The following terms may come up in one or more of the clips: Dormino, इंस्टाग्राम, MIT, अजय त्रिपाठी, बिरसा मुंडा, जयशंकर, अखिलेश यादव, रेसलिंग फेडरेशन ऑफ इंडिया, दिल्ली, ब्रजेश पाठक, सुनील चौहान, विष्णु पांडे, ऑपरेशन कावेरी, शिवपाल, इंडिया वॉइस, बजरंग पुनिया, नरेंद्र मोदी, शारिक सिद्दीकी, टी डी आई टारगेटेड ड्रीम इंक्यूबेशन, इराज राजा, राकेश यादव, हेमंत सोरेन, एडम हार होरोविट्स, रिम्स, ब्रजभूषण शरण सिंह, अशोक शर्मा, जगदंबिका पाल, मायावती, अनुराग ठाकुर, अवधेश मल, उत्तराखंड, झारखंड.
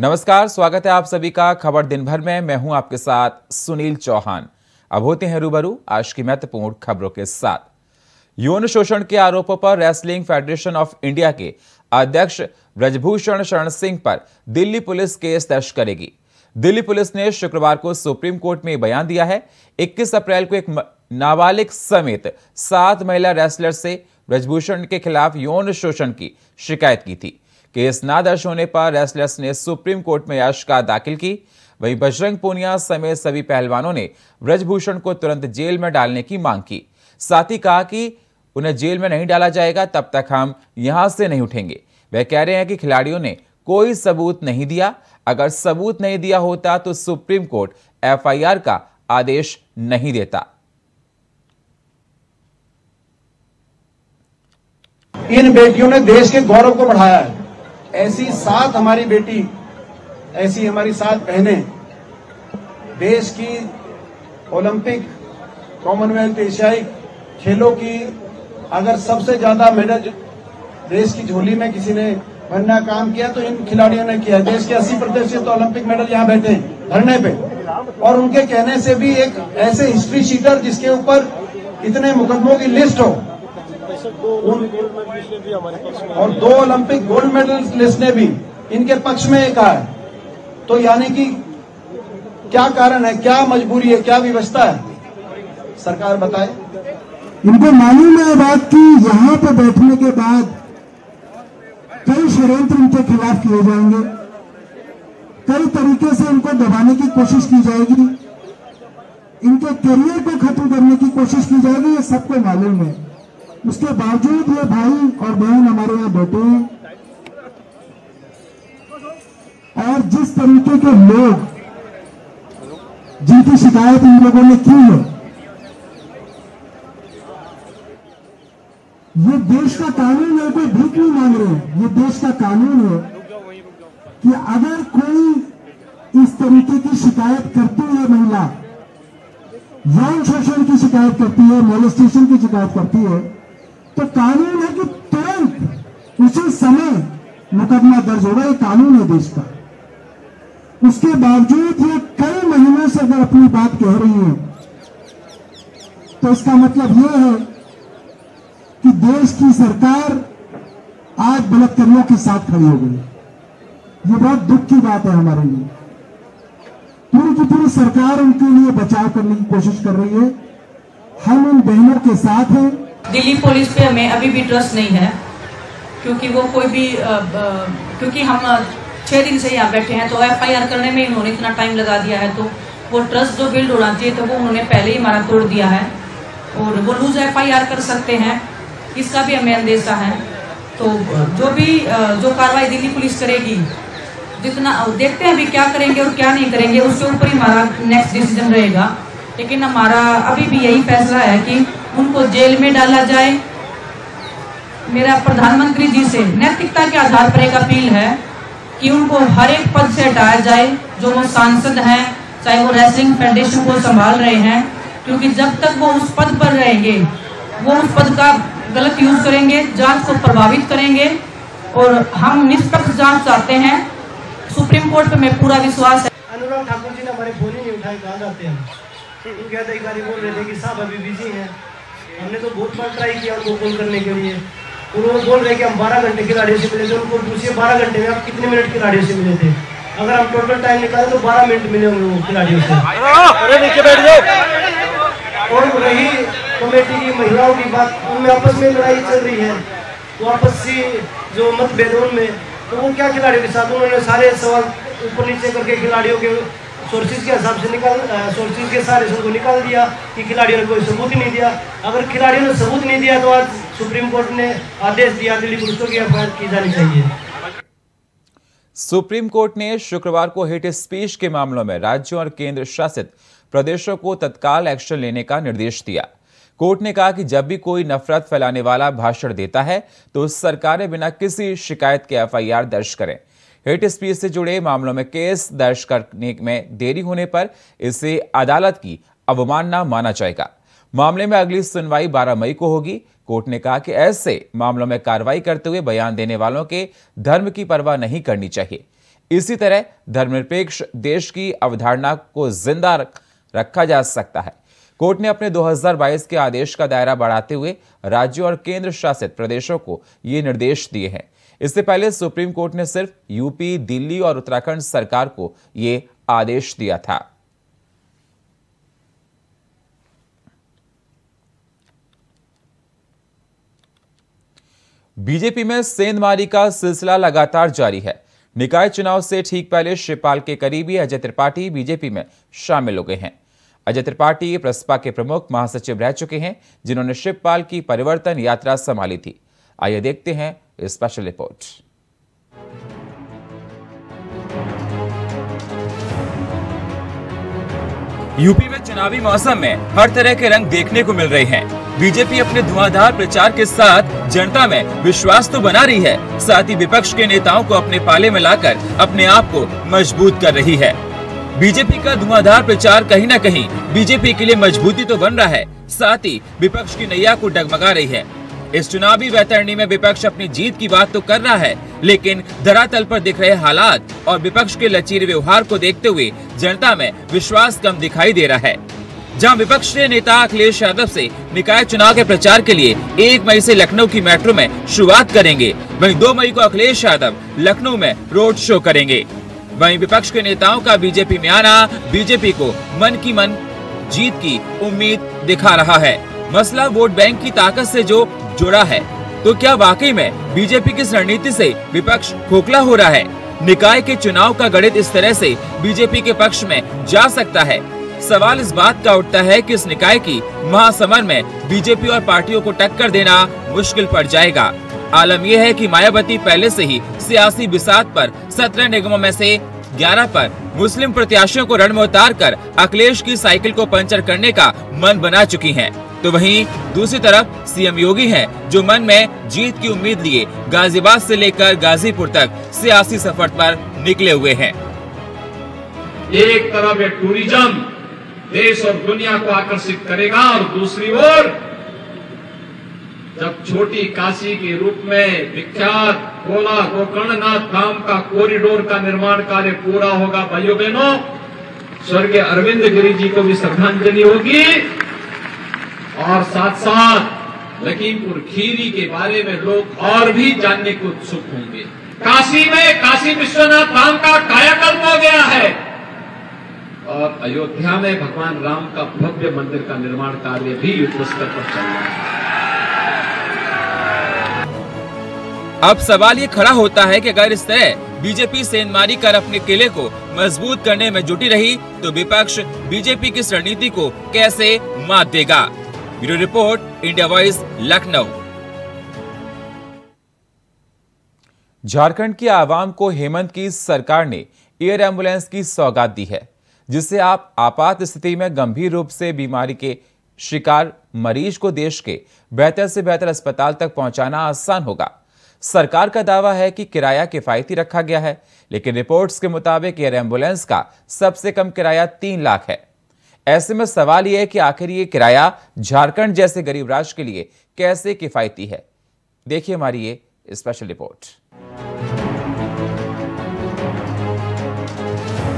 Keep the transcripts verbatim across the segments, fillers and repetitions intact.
नमस्कार, स्वागत है आप सभी का खबर दिन भर में। मैं हूं आपके साथ सुनील चौहान। अब होते हैं रूबरू आज की महत्वपूर्ण खबरों के साथ। यौन शोषण के आरोपों पर रेसलिंग फेडरेशन ऑफ इंडिया के अध्यक्ष ब्रजभूषण शरण सिंह पर दिल्ली पुलिस केस दर्ज करेगी। दिल्ली पुलिस ने शुक्रवार को सुप्रीम कोर्ट में बयान दिया है। इक्कीस अप्रैल को एक नाबालिग समेत सात महिला रेसलर से ब्रजभूषण के खिलाफ यौन शोषण की शिकायत की थी। केस ना दर्ज होने पर रेसलर्स ने सुप्रीम कोर्ट में याचिका दाखिल की। वहीं बजरंग पुनिया समेत सभी पहलवानों ने ब्रजभूषण को तुरंत जेल में डालने की मांग की। साथ ही कहा कि उन्हें जेल में नहीं डाला जाएगा तब तक हम यहां से नहीं उठेंगे। वह कह रहे हैं कि खिलाड़ियों ने कोई सबूत नहीं दिया, अगर सबूत नहीं दिया होता तो supreme court F I R का आदेश नहीं देता। इन बेटियों ने देश के गौरव को बढ़ाया है। ऐसी सात हमारी बेटी, ऐसी हमारी सात बहनें देश की ओलंपिक, कॉमनवेल्थ, एशियाई खेलों की अगर सबसे ज्यादा मेडल देश की झोली में किसी ने भरना काम किया तो इन खिलाड़ियों ने किया। देश के अस्सी प्रतिशत ओलंपिक मेडल यहाँ बैठे हैं धरने पे, और उनके कहने से भी एक ऐसे हिस्ट्री शीटर जिसके ऊपर इतने मुकदमों की लिस्ट हो, और दो ओलंपिक गोल्ड मेडल लिस्ट ने भी इनके पक्ष में कहा है। तो यानी कि क्या कारण है, क्या मजबूरी है, क्या व्यवस्था है, सरकार बताए। इनको मालूम है बात कि यहाँ पे बैठने के बाद कई षड्यंत्र इनके खिलाफ किए जाएंगे, कई तरीके से इनको दबाने की कोशिश की जाएगी, इनके करियर को खत्म करने की कोशिश की जाएगी, ये सबको मालूम है। उसके बावजूद ये भाई और बहन हमारे यहाँ बैठे हैं, और जिस तरीके के लोग जिनकी शिकायत इन लोगों ने की है, ये देश का कानून है, कोई भीख नहीं मांग रहे हैं। ये देश का कानून है कि अगर कोई इस तरीके की शिकायत करती है, महिला यौन शोषण की शिकायत करती है, मोलेस्टेशन की शिकायत करती है, तो कानून है कि तुरंत उसी समय मुकदमा दर्ज होगा। ये कानून है देश का। उसके बावजूद ये कई महीनों से अगर अपनी बात कह रही है तो इसका मतलब ये है कि देश की सरकार आज बलात्कारियों के साथ खड़ी हो गई। ये बहुत दुख की बात है हमारे लिए। पूरी की पूरी सरकार उनके लिए बचाव करने की कोशिश कर रही है। हम उन बहनों के साथ हैं। दिल्ली पुलिस पे हमें अभी भी ट्रस्ट नहीं है, क्योंकि वो कोई भी आ, क्योंकि हम छह दिन से यहाँ बैठे हैं, तो एफ आई आर करने में इन्होंने इतना टाइम लगा दिया है, तो वो ट्रस्ट जो बिल्ड होना चाहिए तो वो उन्होंने पहले ही हमारा तोड़ दिया है, और वो लूज एफ आई आर कर सकते हैं, इसका भी हमें अंदेशा है। तो जो भी जो कार्रवाई दिल्ली पुलिस करेगी, जितना देखते हैं अभी क्या करेंगे और क्या नहीं करेंगे, उसके ऊपर ही हमारा नेक्स्ट डिसीजन रहेगा। लेकिन हमारा अभी भी यही फैसला है कि उनको जेल में डाला जाए। मेरा प्रधानमंत्री जी से नैतिकता के आधार पर एक अपील है कि उनको हर एक पद से हटाया जाए, जो वो सांसद हैं, चाहे वो रेसलिंग फेडरेशन को संभाल रहे हैं, क्योंकि जब तक वो उस पद पर रहेंगे वो उस पद का गलत यूज करेंगे, जांच को प्रभावित करेंगे, और हम निष्पक्ष जांच चाहते हैं। सुप्रीम कोर्ट पर मैं पूरा विश्वास है। अनुराग ठाकुर जी ने हमारे फोन ही नहीं उठाए, कहाँ जाते हैं। उनके अधिकारी बोल रहे थे कि साहब अभी बिजी हैं। हमने तो बहुत बार ट्राई किया उनको कॉल करने के लिए, उन्होंने बोल रहे कि हम बारह घंटे खिलाड़ियों से मिले थे। उनको पूछिए बारह घंटे में आप कितने मिनट खिलाड़ियों से मिले थे, अगर हम टोटल टाइम निकाले तो बारह मिनट मिले होंगे वो खिलाड़ियों से। और रही कमेटी की महिलाओं की बात, उनमें आपस में लड़ाई चल रही है, तो आपसी जो मतभेद उनमें, तो वो क्या खिलाड़ियों के साथ उन्होंने सारे सवाल ऊपर नीचे करके खिलाड़ियों के सोर्सेज के हिसाब से निकाल सोर्सेज के सारे सबको निकाल दिया कि खिलाड़ियों ने कोई सबूत नहीं दिया। अगर खिलाड़ियों ने सबूत नहीं दिया तो आज सुप्रीम कोर्ट ने आदेश दिया दिल्ली पुलिस को कि एफ आई आर की जानी चाहिए। सुप्रीम कोर्ट ने शुक्रवार को हेट स्पीच के मामलों में राज्यों और केंद्र शासित प्रदेशों को तत्काल एक्शन लेने का निर्देश दिया। कोर्ट ने कहा कि जब भी कोई नफरत फैलाने वाला भाषण देता है तो सरकारें बिना किसी शिकायत के एफ आई आर दर्ज करें। हेट स्पीच से जुड़े मामलों में केस दर्ज करने में देरी होने पर इसे अदालत की अवमानना माना जाएगा। मामले में अगली सुनवाई बारह मई को होगी। कोर्ट ने कहा कि ऐसे मामलों में कार्रवाई करते हुए बयान देने वालों के धर्म की परवाह नहीं करनी चाहिए। इसी तरह धर्मनिरपेक्ष देश की अवधारणा को जिंदा रखा जा सकता है। कोर्ट ने अपने दो हज़ार बाईस के आदेश का दायरा बढ़ाते हुए राज्यों और केंद्र शासित प्रदेशों को ये निर्देश दिए हैं। इससे पहले सुप्रीम कोर्ट ने सिर्फ यूपी, दिल्ली और उत्तराखंड सरकार को ये आदेश दिया था। बीजेपी में सेंधमारी का सिलसिला लगातार जारी है। निकाय चुनाव से ठीक पहले शिवपाल के करीबी अजय त्रिपाठी बीजेपी में शामिल हो गए हैं। अजय त्रिपाठी प्रसपा के प्रमुख महासचिव रह चुके हैं, जिन्होंने शिवपाल की परिवर्तन यात्रा संभाली थी। आइए देखते हैं स्पेशल रिपोर्ट। यूपी में चुनावी मौसम में हर तरह के रंग देखने को मिल रहे हैं। बीजेपी अपने धुआंधार प्रचार के साथ जनता में विश्वास तो बना रही है, साथ ही विपक्ष के नेताओं को अपने पाले में लाकर अपने आप को मजबूत कर रही है। बीजेपी का धुआंधार प्रचार कहीं न कहीं बीजेपी के लिए मजबूती तो बन रहा है, साथ ही विपक्ष की नैया को डगमगा रही है। इस चुनावी वैतरणी में विपक्ष अपनी जीत की बात तो कर रहा है, लेकिन धरातल पर दिख रहे हालात और विपक्ष के लचीले व्यवहार को देखते हुए जनता में विश्वास कम दिखाई दे रहा है। जहां विपक्ष के नेता अखिलेश यादव से निकाय चुनाव के प्रचार के लिए एक मई से लखनऊ की मेट्रो में शुरुआत करेंगे, वहीं दो मई को अखिलेश यादव लखनऊ में रोड शो करेंगे। वहीं विपक्ष के नेताओं का बीजेपी में आना बीजेपी को मन की मन जीत की उम्मीद दिखा रहा है। मसला वोट बैंक की ताकत से जो जुड़ा है, तो क्या वाकई में बीजेपी की रणनीति से विपक्ष खोखला हो रहा है? निकाय के चुनाव का गणित इस तरह से बीजेपी के पक्ष में जा सकता है? सवाल इस बात का उठता है कि इस निकाय की महासमर में बीजेपी और पार्टियों को टक्कर देना मुश्किल पड़ जाएगा। आलम यह है कि मायावती पहले से ही सियासी बिसात पर सत्रह निगमों में से ग्यारह पर मुस्लिम प्रत्याशियों को रण में उतार कर अखिलेश की साइकिल को पंचर करने का मन बना चुकी है, तो वहीं दूसरी तरफ सीएम योगी हैं, जो मन में जीत की उम्मीद लिए गाजियाबाद से लेकर गाजीपुर तक सियासी सफर पर निकले हुए हैं। एक तरफ ये टूरिज्म देश और दुनिया को आकर्षित करेगा और दूसरी ओर जब छोटी काशी के रूप में विख्यात भोला गोकर्णनाथ धाम का कॉरिडोर का निर्माण कार्य पूरा होगा, भाइयों बहनों स्वर्गीय अरविंद गिरी जी को भी श्रद्धांजलि होगी और साथ साथ लखीमपुर खीरी के बारे में लोग और भी जानने को उत्सुक होंगे। काशी में काशी विश्वनाथ धाम का कायाकल्प हो गया है और अयोध्या में भगवान राम का भव्य मंदिर का निर्माण कार्य भी युद्ध स्तर पर चल रहा है। अब सवाल ये खड़ा होता है कि अगर इस तरह बीजेपी सेंधमारी कर अपने किले को मजबूत करने में जुटी रही तो विपक्ष बीजेपी की रणनीति को कैसे मात देगा? Bureau report, इंडिया वॉइस, Lucknow. झारखंड की आवाम को हेमंत की सरकार ने एयर एम्बुलेंस की सौगात दी है, जिससे आप आपात स्थिति में गंभीर रूप से बीमारी के शिकार मरीज को देश के बेहतर से बेहतर अस्पताल तक पहुंचाना आसान होगा। सरकार का दावा है कि किराया किफायती रखा गया है, लेकिन रिपोर्ट्स के मुताबिक एयर एम्बुलेंस का सबसे कम किराया तीन लाख है। ऐसे में सवाल यह है कि आखिर ये किराया झारखंड जैसे गरीब राज्य के लिए कैसे किफायती है? देखिए हमारी ये स्पेशल रिपोर्ट।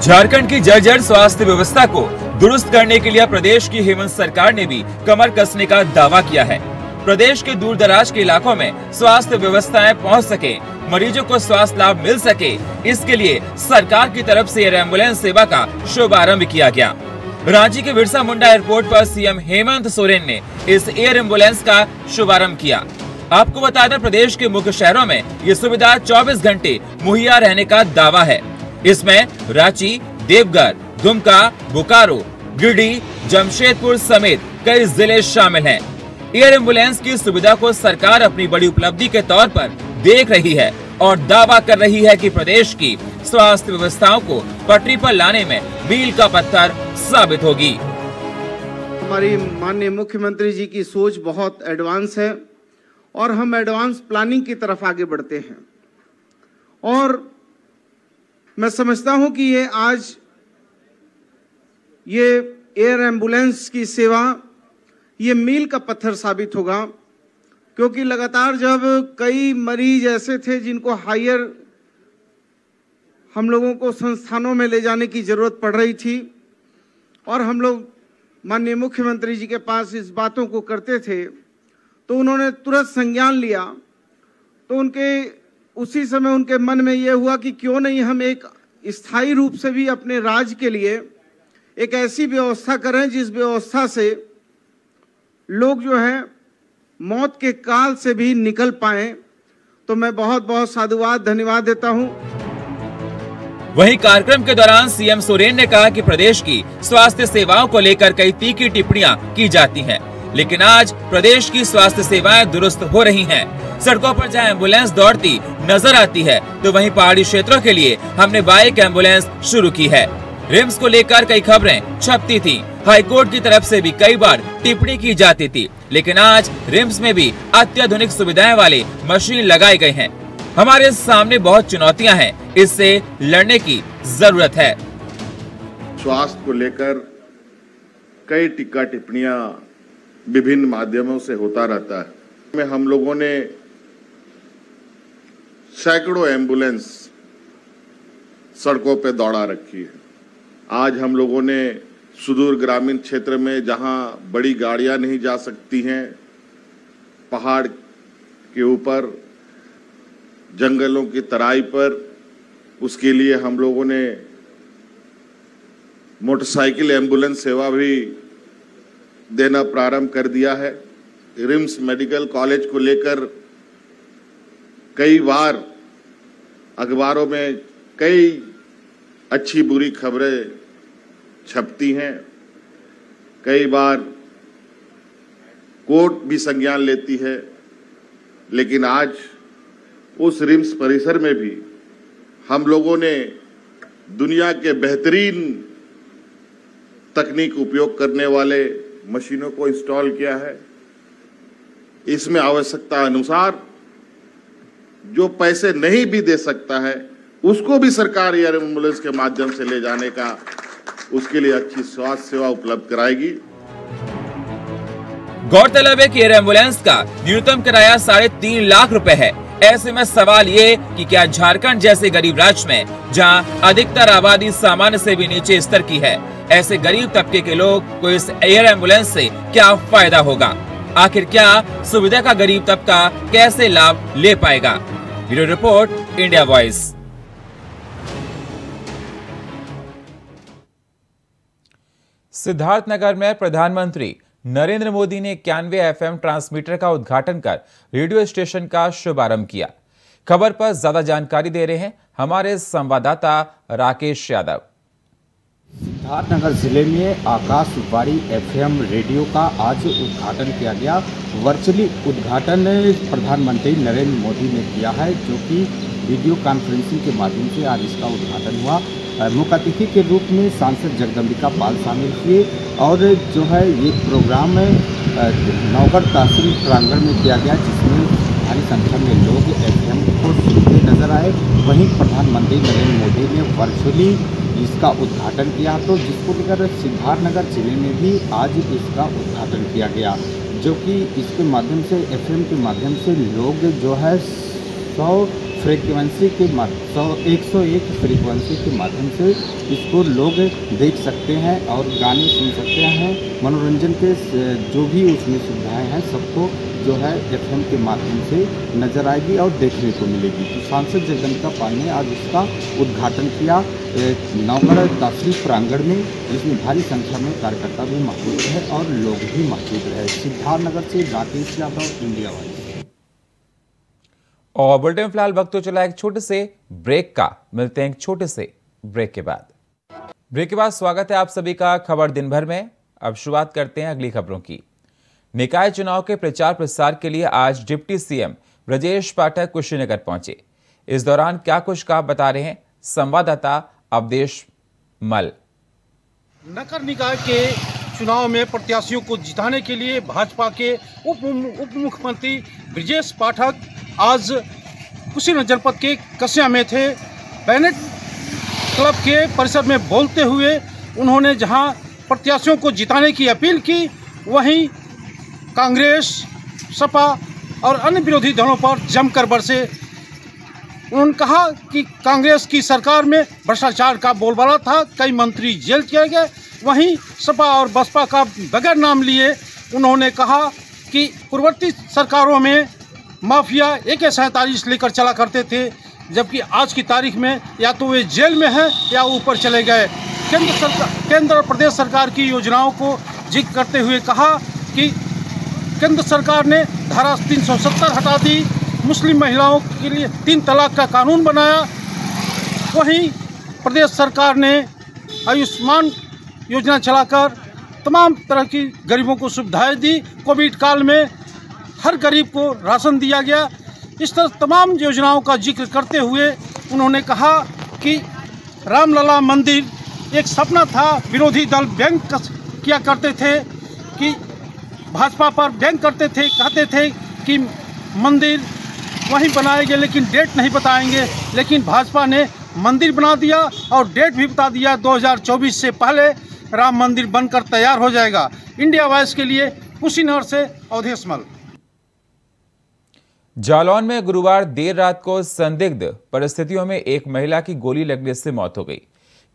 झारखंड की जर्जर स्वास्थ्य व्यवस्था को दुरुस्त करने के लिए प्रदेश की हेमंत सरकार ने भी कमर कसने का दावा किया है। प्रदेश के दूरदराज के इलाकों में स्वास्थ्य व्यवस्थाएं पहुंच सके, मरीजों को स्वास्थ्य लाभ मिल सके, इसके लिए सरकार की तरफ से एयर एम्बुलेंस सेवा का शुभारंभ किया गया। रांची के बिरसा मुंडा एयरपोर्ट पर सीएम हेमंत सोरेन ने इस एयर एम्बुलेंस का शुभारंभ किया। आपको बता दें, प्रदेश के मुख्य शहरों में ये सुविधा चौबीस घंटे मुहैया रहने का दावा है। इसमें रांची, देवघर, दुमका, बोकारो, गिरिडीह, जमशेदपुर समेत कई जिले शामिल हैं। एयर एम्बुलेंस की सुविधा को सरकार अपनी बड़ी उपलब्धि के तौर पर देख रही है और दावा कर रही है कि प्रदेश की स्वास्थ्य व्यवस्थाओं को पटरी पर लाने में मील का पत्थर साबित होगी। हमारी माननीय मुख्यमंत्री जी की सोच बहुत एडवांस है और हम एडवांस प्लानिंग की तरफ आगे बढ़ते हैं और मैं समझता हूं कि ये आज ये एयर एम्बुलेंस की सेवा ये मील का पत्थर साबित होगा, क्योंकि लगातार जब कई मरीज ऐसे थे जिनको हायर हम लोगों को संस्थानों में ले जाने की ज़रूरत पड़ रही थी और हम लोग माननीय मुख्यमंत्री जी के पास इस बातों को करते थे तो उन्होंने तुरंत संज्ञान लिया। तो उनके उसी समय उनके मन में ये हुआ कि क्यों नहीं हम एक स्थायी रूप से भी अपने राज्य के लिए एक ऐसी व्यवस्था करें जिस व्यवस्था से लोग जो हैं मौत के काल से भी निकल पाएं। तो मैं बहुत बहुत साधुवाद धन्यवाद देता हूँ। वहीं कार्यक्रम के दौरान सीएम सोरेन ने कहा कि प्रदेश की स्वास्थ्य सेवाओं को लेकर कई तीखी टिप्पणियां की जाती हैं, लेकिन आज प्रदेश की स्वास्थ्य सेवाएं दुरुस्त हो रही हैं। सड़कों पर जहां एम्बुलेंस दौड़ती नजर आती है तो वहीं पहाड़ी क्षेत्रों के लिए हमने बाइक एम्बुलेंस शुरू की है। रिम्स को लेकर कई खबरें छपती थी, हाईकोर्ट की तरफ से भी कई बार टिप्पणी की जाती थी, लेकिन आज रिम्स में भी अत्याधुनिक सुविधाएं वाले मशीन लगाए गए हैं। हमारे सामने बहुत चुनौतियां हैं, इससे लड़ने की जरूरत है। स्वास्थ्य को लेकर कई टीका टिप्पणियां विभिन्न माध्यमों से होता रहता है। में हम लोगों ने सैकड़ों एम्बुलेंस सड़कों पर दौड़ा रखी है। आज हम लोगों ने सुदूर ग्रामीण क्षेत्र में जहां बड़ी गाड़ियां नहीं जा सकती हैं, पहाड़ के ऊपर जंगलों की तराई पर, उसके लिए हम लोगों ने मोटरसाइकिल एम्बुलेंस सेवा भी देना प्रारंभ कर दिया है। रिम्स मेडिकल कॉलेज को लेकर कई बार अखबारों में कई अच्छी बुरी खबरें छपती हैं, कई बार कोर्ट भी संज्ञान लेती है, लेकिन आज उस रिम्स परिसर में भी हम लोगों ने दुनिया के बेहतरीन तकनीक उपयोग करने वाले मशीनों को इंस्टॉल किया है। इसमें आवश्यकता अनुसार जो पैसे नहीं भी दे सकता है उसको भी सरकार एयर एम्बुलेंस के माध्यम से ले जाने का, उसके लिए अच्छी स्वास्थ्य सेवा उपलब्ध कराएगी। गौरतलब है कि एयर एम्बुलेंस का न्यूनतम किराया साढ़े तीन लाख रुपए है। ऐसे में सवाल ये कि क्या झारखंड जैसे गरीब राज्य में जहां अधिकतर आबादी सामान्य से भी नीचे स्तर की है, ऐसे गरीब तबके के लोग को इस एयर एम्बुलेंस से क्या फायदा होगा? आखिर क्या सुविधा का गरीब तबका कैसे लाभ ले पाएगा? Bureau report, इंडिया वॉइस। Siddharthnagar में प्रधानमंत्री नरेंद्र मोदी ने इक्यानवे एफएम ट्रांसमीटर का उद्घाटन कर रेडियो स्टेशन का शुभारंभ किया। खबर पर ज्यादा जानकारी दे रहे हैं हमारे संवाददाता राकेश यादव। सिद्धार्थनगर जिले में आकाशवाणी एफएम रेडियो का आज उद्घाटन किया गया। वर्चुअली उद्घाटन प्रधानमंत्री नरेंद्र मोदी ने किया है, जो कि वीडियो कॉन्फ्रेंसिंग के माध्यम से आज इसका उद्घाटन हुआ। मुख्य अतिथि के रूप में सांसद जगदंबिका पाल शामिल हुए और जो है ये प्रोग्राम नौगढ़ तहसील प्रांगण में किया गया, जिसमें भारी संख्या में लोग एफएम को सुनते नजर आए। वहीं प्रधानमंत्री नरेंद्र मोदी ने वर्चुअली इसका उद्घाटन किया, तो जिसको लेकर सिद्धार्थनगर जिले में भी आज इसका उद्घाटन किया गया, जो कि इसके माध्यम से एफएम के माध्यम से लोग जो है सौ फ्रीक्वेंसी के माध्यम एक सौ एक फ्रीक्वेंसी के माध्यम से इसको लोग देख सकते हैं और गाने सुन सकते हैं। मनोरंजन के जो भी उसमें सुविधाएं हैं सबको जो है एफएम के माध्यम से नजर आएगी और देखने को मिलेगी। तो सांसद जगदंबिका पाल ने आज इसका उद्घाटन किया नौगढ़ तहसील प्रांगण में, जिसमें भारी संख्या में कार्यकर्ता भी मौजूद है और लोग भी मौजूद रहे। सिद्धार्थनगर से राकेश यादव, इंडिया वाइज। और बुलेटिन फिलहाल वक्त तो चला एक छोटे से ब्रेक का, मिलते हैं एक छोटे से ब्रेक के बाद। ब्रेक के बाद स्वागत है आप सभी का खबर दिन भर में। अब शुरुआत करते हैं अगली खबरों की। निकाय चुनाव के प्रचार प्रसार के लिए आज डिप्टी सीएम ब्रजेश पाठक कुशीनगर पहुंचे। इस दौरान क्या कुछ कहा बता रहे हैं संवाददाता अवधेश मल। नगर निकाय के चुनाव में प्रत्याशियों को जिताने के लिए भाजपा के उप मुख्यमंत्री ब्रजेश पाठक आज कुशीनगर जनपद के कसिया में थे। बैनेट क्लब के परिसर में बोलते हुए उन्होंने जहां प्रत्याशियों को जिताने की अपील की, वहीं कांग्रेस, सपा और अन्य विरोधी दलों पर जमकर बरसे। उन्होंने कहा कि कांग्रेस की सरकार में भ्रष्टाचार का बोलबाला था, कई मंत्री जेल चले गए। वहीं सपा और बसपा का बगैर नाम लिए उन्होंने कहा कि पूर्ववर्ती सरकारों में माफिया एके सैंतालीस लेकर चला करते थे, जबकि आज की तारीख में या तो वे जेल में हैं या ऊपर चले गए। केंद्र सरकार केंद्र और प्रदेश सरकार की योजनाओं को जिक्र करते हुए कहा कि केंद्र सरकार ने धारा तीन सौ सत्तर हटा दी, मुस्लिम महिलाओं के लिए तीन तलाक का कानून बनाया। वहीं प्रदेश सरकार ने आयुष्मान योजना चलाकर तमाम तरह की गरीबों को सुविधाएं दी। कोविड काल में हर गरीब को राशन दिया गया। इस तरह तमाम योजनाओं का जिक्र करते हुए उन्होंने कहा कि रामलला मंदिर एक सपना था। विरोधी दल व्यंग किया करते थे कि भाजपा पर व्यंग करते थे, कहते थे कि मंदिर वहीं बनाएंगे लेकिन डेट नहीं बताएंगे, लेकिन भाजपा ने मंदिर बना दिया और डेट भी बता दिया, दो हज़ार चौबीस से पहले राम मंदिर बनकर तैयार हो जाएगा। इंडिया वॉइस के लिए कुशीनगर से अवधेश मल। जालौन में गुरुवार देर रात को संदिग्ध परिस्थितियों में एक महिला की गोली लगने से मौत हो गई।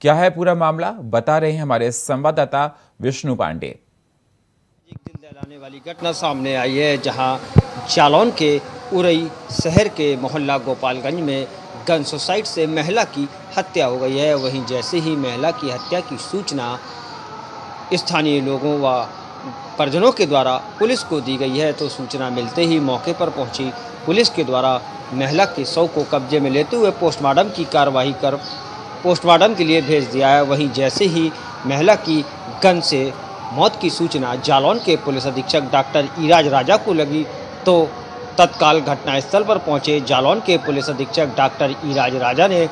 क्या है पूरा मामला, बता रहे हैं हमारे संवाददाता विष्णु पांडे। एक दिल दहलाने वाली घटना सामने आई है, जहां जालौन के उरई शहर के मोहल्ला गोपालगंज में गन सुसाइड से महिला की हत्या हो गई है। वहीं जैसे ही महिला की हत्या की सूचना स्थानीय लोगों व परिजनों के द्वारा पुलिस को दी गई है, तो सूचना मिलते ही मौके पर पहुंची पुलिस के द्वारा महिला के शव को कब्जे में लेते हुए पोस्टमार्टम की कार्रवाई कर पोस्टमार्टम के लिए भेज दिया है। वहीं जैसे ही महिला की गन से मौत की सूचना जालौन के पुलिस अधीक्षक डॉक्टर इराज राजा को लगी तो तत्काल घटनास्थल पर पहुंचे जालौन के पुलिस अधीक्षक डॉक्टर इराज राजा ने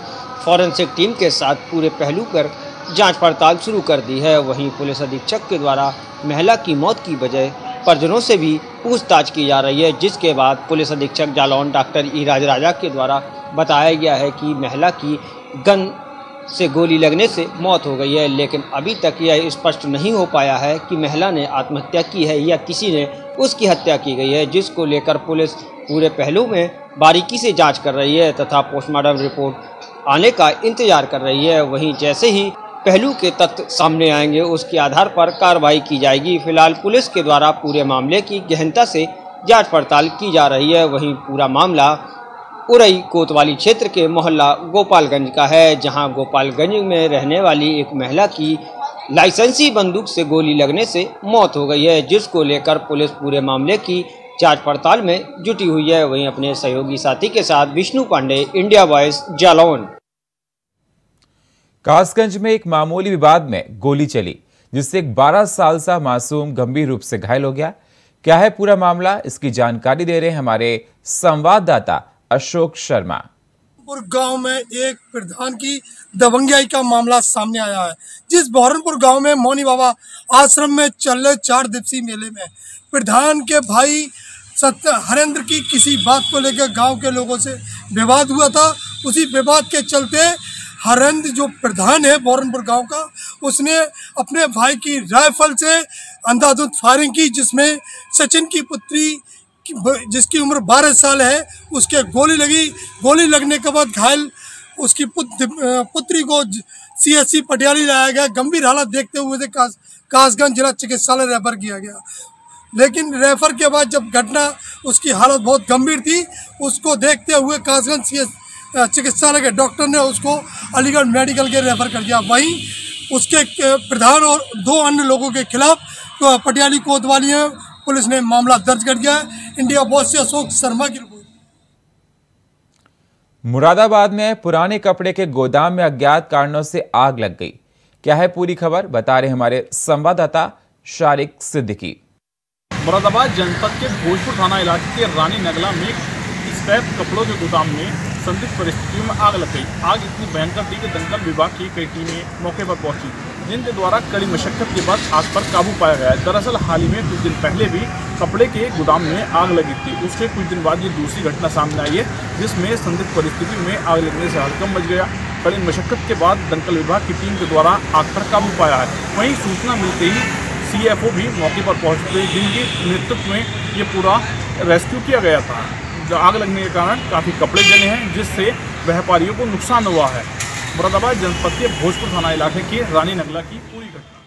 फॉरेंसिक टीम के साथ पूरे पहलू पर जांच पड़ताल शुरू कर दी है। वहीं पुलिस अधीक्षक के द्वारा महिला की मौत की वजह परिजनों से भी पूछताछ की जा रही है, जिसके बाद पुलिस अधीक्षक जालौन डॉक्टर इराज राजा के द्वारा बताया गया है कि महिला की गन से गोली लगने से मौत हो गई है, लेकिन अभी तक यह स्पष्ट नहीं हो पाया है कि महिला ने आत्महत्या की है या किसी ने उसकी हत्या की गई है, जिसको लेकर पुलिस पूरे पहलू में बारीकी से जाँच कर रही है तथा पोस्टमार्टम रिपोर्ट आने का इंतजार कर रही है। वहीं जैसे ही पहलू के तथ्य सामने आएंगे उसके आधार पर कार्रवाई की जाएगी। फिलहाल पुलिस के द्वारा पूरे मामले की गहनता से जांच पड़ताल की जा रही है। वहीं पूरा मामला उरई कोतवाली क्षेत्र के मोहल्ला गोपालगंज का है, जहां गोपालगंज में रहने वाली एक महिला की लाइसेंसी बंदूक से गोली लगने से मौत हो गई है, जिसको लेकर पुलिस पूरे मामले की जांच पड़ताल में जुटी हुई है। वहीं अपने सहयोगी साथी के साथ विष्णु पांडे, इंडिया वॉइस, जालौन। कासगंज में एक मामूली विवाद में गोली चली, जिससे एक बारह साल सा मासूम गंभीर रूप से घायल हो गया। क्या है पूरा मामला, इसकी जानकारी दे रहे हैं हमारे संवाददाता अशोक शर्मा। बहरनपुर गांव में एक प्रधान की दबंगियाई का मामला सामने आया है, जिस बहरनपुर गांव में मौनी बाबा आश्रम में चल रहे चार दिवसीय मेले में प्रधान के भाई सत्य हरेंद्र की किसी बात को लेकर गाँव के लोगों से विवाद हुआ था। उसी विवाद के चलते हरेंद्र जो प्रधान है बहरनपुर गांव का, उसने अपने भाई की राइफल से अंधाधुंध फायरिंग की, जिसमें सचिन की पुत्री जिसकी उम्र बारह साल है उसके गोली लगी। गोली लगने के बाद घायल उसकी पुत्री को सीएचसी पटियाली लाया गया। गंभीर हालत देखते हुए से कास, कासगंज जिला चिकित्सालय रेफर किया गया, लेकिन रेफर के बाद जब घटना उसकी हालत बहुत गंभीर थी, उसको देखते हुए कासगंज सी चिकित्सालय के डॉक्टर ने उसको अलीगढ़ मेडिकल के रेफर कर दिया। वहीं उसके प्रधान और दो अन्य लोगों के खिलाफ तो पटियाली कोतवाली में पुलिस ने मामला दर्ज कर दिया है। इंडिया बॉस से अशोक शर्मा की रिपोर्ट। मुरादाबाद में पुराने कपड़े के गोदाम में अज्ञात कारणों से आग लग गई। क्या है पूरी खबर, बता रहे हमारे संवाददाता शारिक सिद्दीकी। मुरादाबाद जनपद के भोजपुर थाना इलाके के रानी नगला में स्क्रैप कपड़ों के गोदाम में संदिग्ध परिस्थितियों में आग लग गई। आग इतनी भयंकर थी कि दंगल विभाग की कई टीमें मौके पर पहुंची, जिनके द्वारा कड़ी मशक्कत के बाद आग पर काबू पाया गया। दरअसल हाल ही में कुछ दिन पहले भी कपड़े के गोदाम में आग लगी थी, उसके कुछ दिन बाद ये दूसरी घटना सामने आई है, जिसमें संदिग्ध परिस्थिति में आग लगने से हड़कंप मच गया। कड़ी मशक्कत के बाद दंगल विभाग की टीम के द्वारा आग पर काबू पाया है। वहीं सूचना मिलते ही सी एफ ओ भी मौके पर पहुँच गई, जिनके नेतृत्व में ये पूरा रेस्क्यू किया गया था। आग लगने के कारण काफ़ी कपड़े जले हैं, जिससे व्यापारियों को नुकसान हुआ है। मुरादाबाद जनपद के भोजपुर थाना इलाके की रानी नगला की पूरी घटना।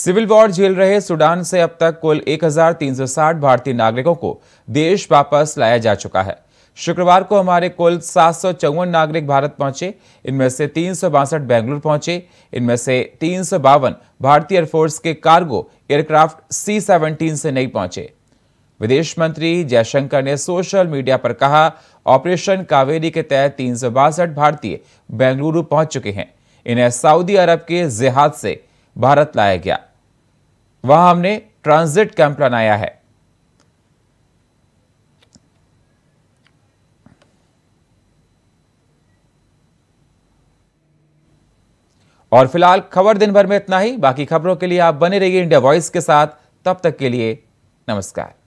सिविल वॉर झेल रहे सूडान से अब तक कुल एक हज़ार तीन सौ साठ भारतीय नागरिकों को देश वापस लाया जा चुका है। शुक्रवार को हमारे कुल सात सौ चौवन नागरिक भारत पहुंचे, इनमें से तीन सौ बासठ बेंगलुरु पहुंचे, इनमें से तीन सौ बावन भारतीय एयरफोर्स के कार्गो एयरक्राफ्ट सी सेवनटीन से नहीं पहुंचे। विदेश मंत्री जयशंकर ने सोशल मीडिया पर कहा, ऑपरेशन कावेरी के तहत तीन सौ बासठ भारतीय बेंगलुरु पहुंच चुके हैं। इन्हें सऊदी अरब के जिहाद से भारत लाया गया, वहां हमने ट्रांजिट कैंप बनाया है। और फिलहाल खबर दिन भर में इतना ही। बाकी खबरों के लिए आप बने रहिए इंडिया वॉइस के साथ। तब तक के लिए नमस्कार।